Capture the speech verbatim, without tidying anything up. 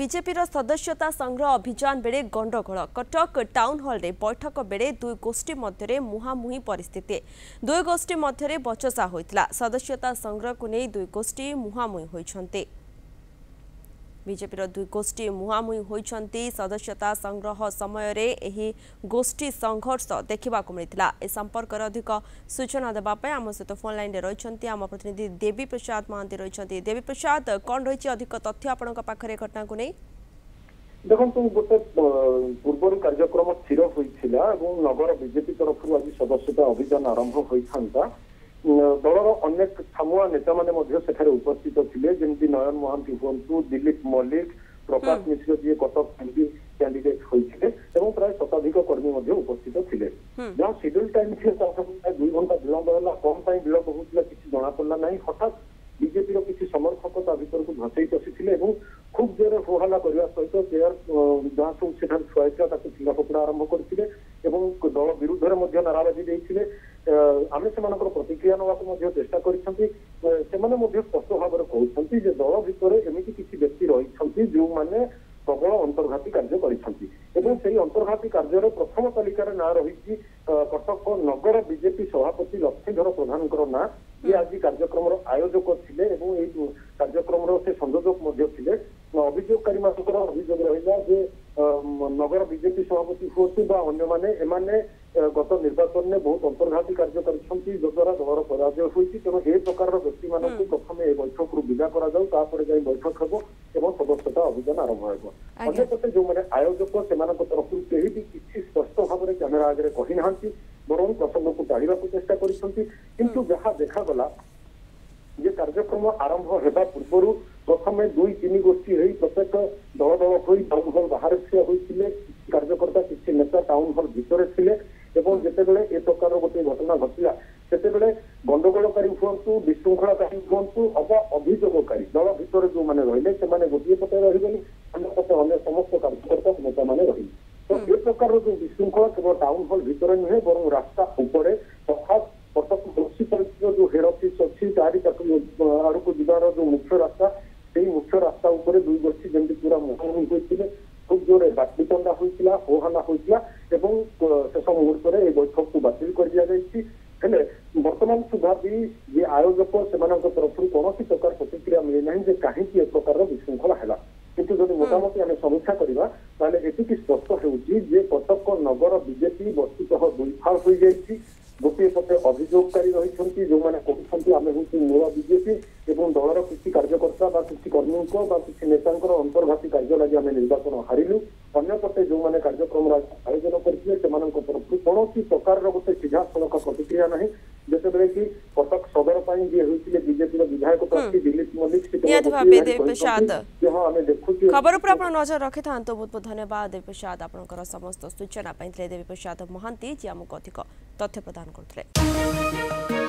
BJP सदस्यता संग्रह अभियान बेले गंडगोल कटक टाउन हॉल रे बैठक बेले दुई गोष्ठी मध्य मुहांमुही परिस्थिति दुई गोष्ठी मध्य बचसा होता सदस्यता संग्रह को नहीं दुई गोष्ठी मुहांमुही होती बीजेपी दुई गोष्ठी मुहांमुही होती सदस्यता संग्रह समय रे एही गोष्ठी संघर्ष देखा मिलता ए संपर्क अधिक सूचना देवाई आम सहित फोन लाइन रे रही आम प्रतिनिधि देवी प्रसाद महांती रही। देवी प्रसाद, कौन रही अधिक तथ्य आपण पाखे घटना को नहीं? देखो गोटे पूर्व कार्यक्रम स्थिर होता और नगर बीजेपी तरफ आज सदस्यता अभियान आरंभ होता दलर अनेक छामुआ नेता मैंने उपस्थित थे जमी नयन महांती हूँ, दिलीप मल्लिक, प्रकाश मिश्रा जी कटक एमपी कैंडिडेट होते प्राय शताधिक कर्मी उपस्थित थे जहाँ शेड्यूल टाइम थी दुई घंटा विलंब है कौन पर विलंब होता किसी जनापड़ा ना हठात बीजेपी किसी समर्थक ता भर को धसई पशिते खूब जोर होहला करने सहित चेयर जहाँ सब से छुआईला चिल्ला फुकड़ा आरंभ करते दल विरुद्ध नाराबाजी देते आम से प्रतिक्रिया नाकू चेषा करस्पष्ट भाव में कहते दल भितर एमती किसी व्यक्ति रही जो मैंने प्रबल अंतर्घाती कार्य कर अंतर्घाती कार्यर प्रथम तालिकार ना रही कटक नगर बीजेपी सभापति लक्ष्मीधर प्रधान ना ये आज कार्यक्रम आयोजक थे कार्यक्रम से संयोजक थे अभियोगकारी अभियोग रहा जे नगर बीजेपी सभापति हूँ बा अन्य गत निर्वाचन में बहुत अंतर्घाती कार्य करद्वारा दलर पराजय होती तेणु ए प्रकार व्यक्ति मानक प्रथम ए बैठक रु विदा जाए बैठक हम और सदस्यता अभियान आरंभ हो अंपटे जो मैंने आयोजक से तरफ कहीं भी किसी स्पष्ट भाव में कैमेरा आगे कही ना बर प्रसंग को टाणी चेषा करा देखागला जे कार्यक्रम आरंभ होगा पूर्वर प्रथम दुई तीन गोष्ठी रही प्रत्येक दल दल हो टाउन हल बाहर ठिया होते कार्यकर्ता किसी नेता टाउन हल भितर थे और जितेबले ए प्रकार गोटे घटना घटला से गंडगोलकारी हूँ, विशृंखलाकारी हूँ अथवा अभियोगकारी दल भितर जो मैंने रही से गोटे पटे रही पटे अन्य समस्त कार्यकर्ता नेता मैंने रही तो ये प्रकार जो विशृंखला केवल टाउन हल भितर नुहे बर रास्ता उपरे तथात कटक म्यूनिसिपालिटी जो हेड अफिस् अच्छी तारी आड़ को जबार जो मुख्य रास्ता से मुख्य रास्ता उपरे दुई गोष्ठी जमी पूरा मुहांमुही होते खूब जोर बाटली चंदा होता होहला होता शेष मुहूर्त में यह बैठक को बातिल कर दि जाएगी बर्तमान सुधा भी ये आयोजक से तरफ कौन प्रकार प्रतिक्रिया मिलना जे कहीं ए प्रकार विशृंखला है किंतु जब मोटामोटी आम समीक्षा करवा एति स्पष्ट हो कटक नगर बीजेपी वस्तुतः दुईफाड़ हो जाएगी गोटे पटे अभियोगकारी रही जो मैंने कहते आम हूँ मूल बीजेपी और दलर किसी कार्यकर्ता किसी कर्मी किसी नेता अंतर्घाती कार्य लगी आम निर्वाचन हारिलु अंपटे जो मैंने कार्यक्रम आयोजन करते तरफ कौन प्रकार गोटे सीधा सड़क प्रतिक्रिया ना जितेबले कि कटक सदर पर जी होते बीजेपी विधायक प्रार्थी दिलीप मल्लिक हाँ आम देखु खबर पर नजर रखि था। बहुत बहुत धन्यवाद देवी प्रसाद आपंकर समस्त सूचना। देवी प्रसाद महांती जी आमको अधिक तथ्य प्रदान करते।